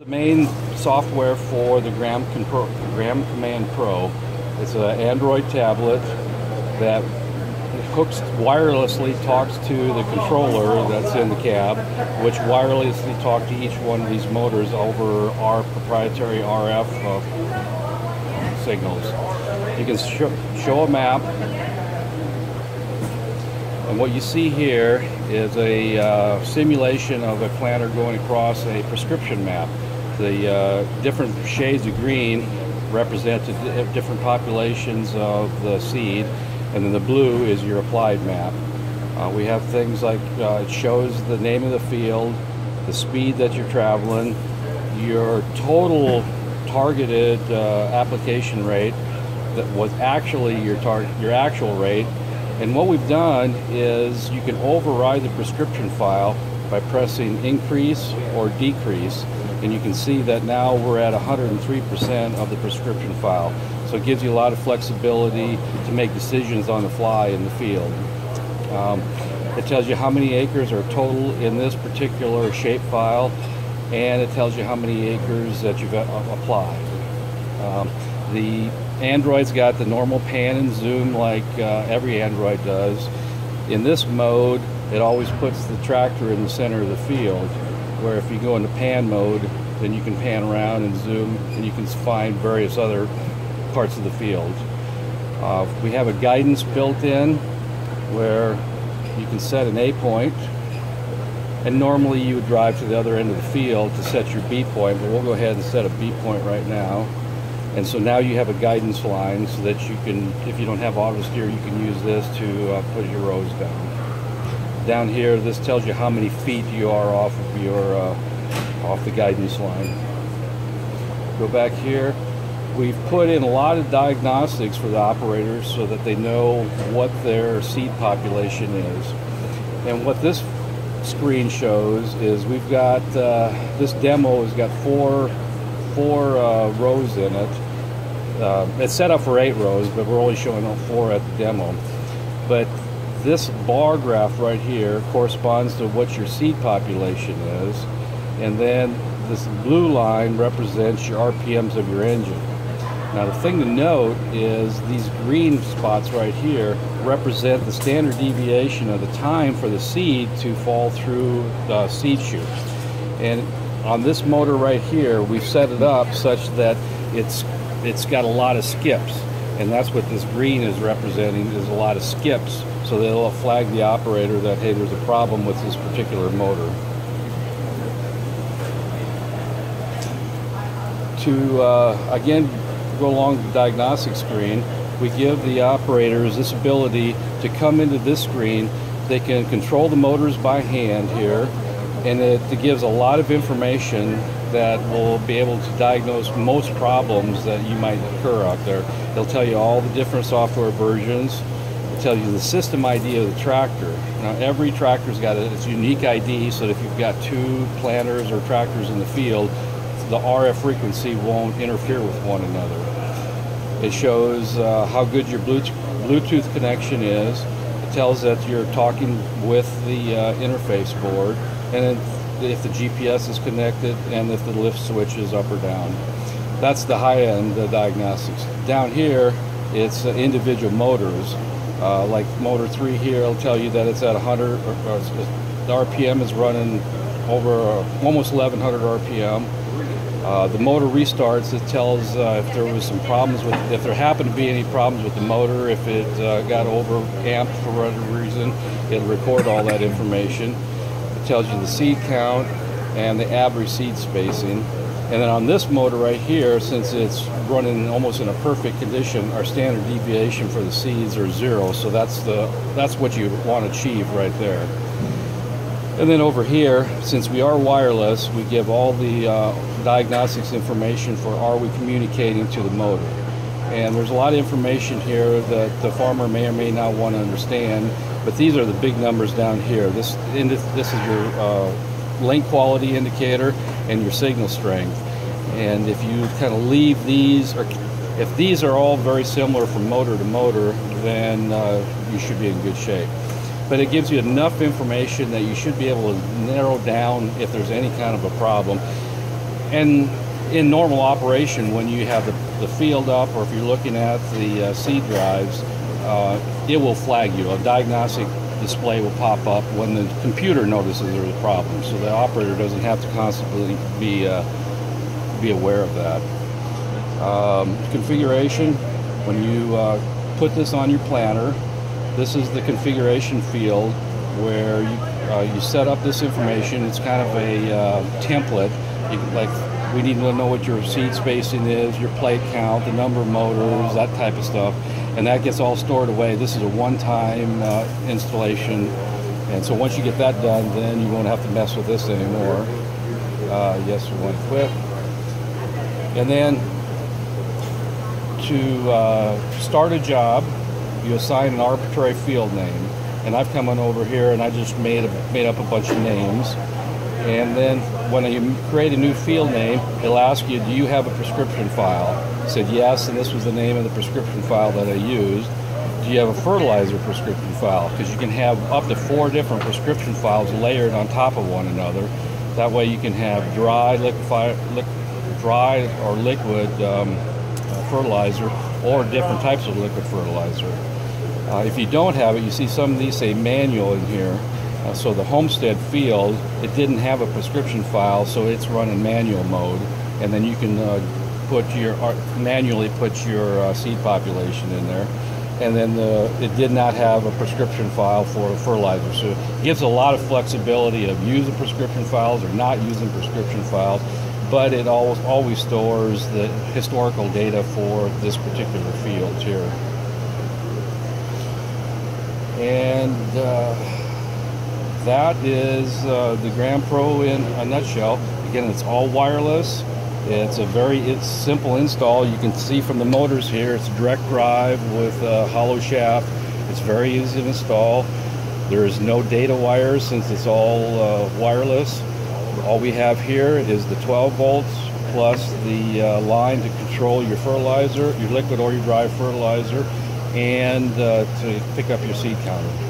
The main software for the Graham Command Pro is an Android tablet that hooks wirelessly, talks to the controller that's in the cab, which wirelessly talks to each one of these motors over our proprietary RF signals. You can show a map, and what you see here is a simulation of a planter going across a prescription map. The different shades of green represent different populations of the seed, and then the blue is your applied map. We have things like it shows the name of the field, the speed that you're traveling, your total targeted application rate that was actually your actual rate. And what we've done is you can override the prescription file by pressing increase or decrease, and you can see that now we're at 103% of the prescription file. So it gives you a lot of flexibility to make decisions on the fly in the field. It tells you how many acres are total in this particular shape file, and it tells you how many acres that you've applied. The Android's got the normal pan and zoom like every Android does. In this mode, it always puts the tractor in the center of the field, where if you go into pan mode, then you can pan around and zoom, and you can find various other parts of the field. We have a guidance built in where you can set an A point, and normally you would drive to the other end of the field to set your B point, but we'll go ahead and set a B point right now. And so now you have a guidance line so that you can, if you don't have auto steer, you can use this to put your rows down. Down here, this tells you how many feet you are off of your off the guidance line. Go back here. We've put in a lot of diagnostics for the operators so that they know what their seed population is. And what this screen shows is we've got this demo has got four rows in it. It's set up for 8 rows, but we're only showing 4 at the demo. But this bar graph right here corresponds to what your seed population is, and then this blue line represents your RPMs of your engine. Now the thing to note is these green spots right here represent the standard deviation of the time for the seed to fall through the seed chute. And on this motor right here, we've set it up such that it's got a lot of skips, and that's what this green is representing, is a lot of skips, so that it'll flag the operator that, hey, there's a problem with this particular motor. To again go along the diagnostic screen, we give the operators this ability to come into this screen. They can control the motors by hand here, and it gives a lot of information that will be able to diagnose most problems that you might occur out there. They'll tell you all the different software versions. It'll tell you the system ID of the tractor. Now every tractor's got its unique ID, so that if you've got 2 planters or tractors in the field, the RF frequency won't interfere with one another. It shows how good your Bluetooth connection is. It tells that you're talking with the interface board, and if the GPS is connected, and if the lift switch is up or down. That's the high end of diagnostics. Down here, it's individual motors. Like motor 3 here, it'll tell you that it's at 100, or the RPM is running over almost 1100 RPM. The motor restarts, it tells if there was some problems with, if there happened to be any problems with the motor, if it got over amped for whatever reason, it'll record all that information. It tells you the seed count and the average seed spacing. And then on this motor right here, since it's running almost in a perfect condition, our standard deviation for the seeds are 0. So that's what you want to achieve right there. And then over here, since we are wireless, we give all the diagnostics information for, are we communicating to the motor. And there's a lot of information here that the farmer may or may not want to understand, but these are the big numbers down here. This is your link quality indicator and your signal strength. And if you kind of leave these, or if these are all very similar from motor to motor, then you should be in good shape. But it gives you enough information that you should be able to narrow down if there's any kind of a problem. And in normal operation, when you have the field up, or if you're looking at the C drives, it will flag you. A diagnostic display will pop up when the computer notices there's a problem, so the operator doesn't have to constantly be aware of that. Configuration, when you put this on your planner, this is the configuration field where you set up this information. It's kind of a template. You can, like, we need to know what your seed spacing is, your plate count, the number of motors, that type of stuff, and that gets all stored away. This is a one-time installation, and so once you get that done, then you won't have to mess with this anymore. Yes, we want to quit. And then to start a job, you assign an arbitrary field name, and I've come on over here and I just made up a bunch of names. And then when you create a new field name, it'll ask you, do you have a prescription file? I said yes, and this was the name of the prescription file that I used. Do you have a fertilizer prescription file? Because you can have up to 4 different prescription files layered on top of one another. That way you can have dry, dry or liquid fertilizer, or different types of liquid fertilizer. If you don't have it, you see some of these say manual in here. So the homestead field, it didn't have a prescription file, so it's run in manual mode, and then you can manually put your seed population in there. And then it did not have a prescription file for fertilizer, so it gives a lot of flexibility of using prescription files or not using prescription files, but it always stores the historical data for this particular field here. And that is the Graham Pro in a nutshell. Again, it's all wireless. It's a very simple install. You can see from the motors here, it's direct drive with a hollow shaft. It's very easy to install. There is no data wires since it's all wireless. All we have here is the 12 volts plus the line to control your fertilizer, your liquid or your dry fertilizer, and to pick up your seed counter.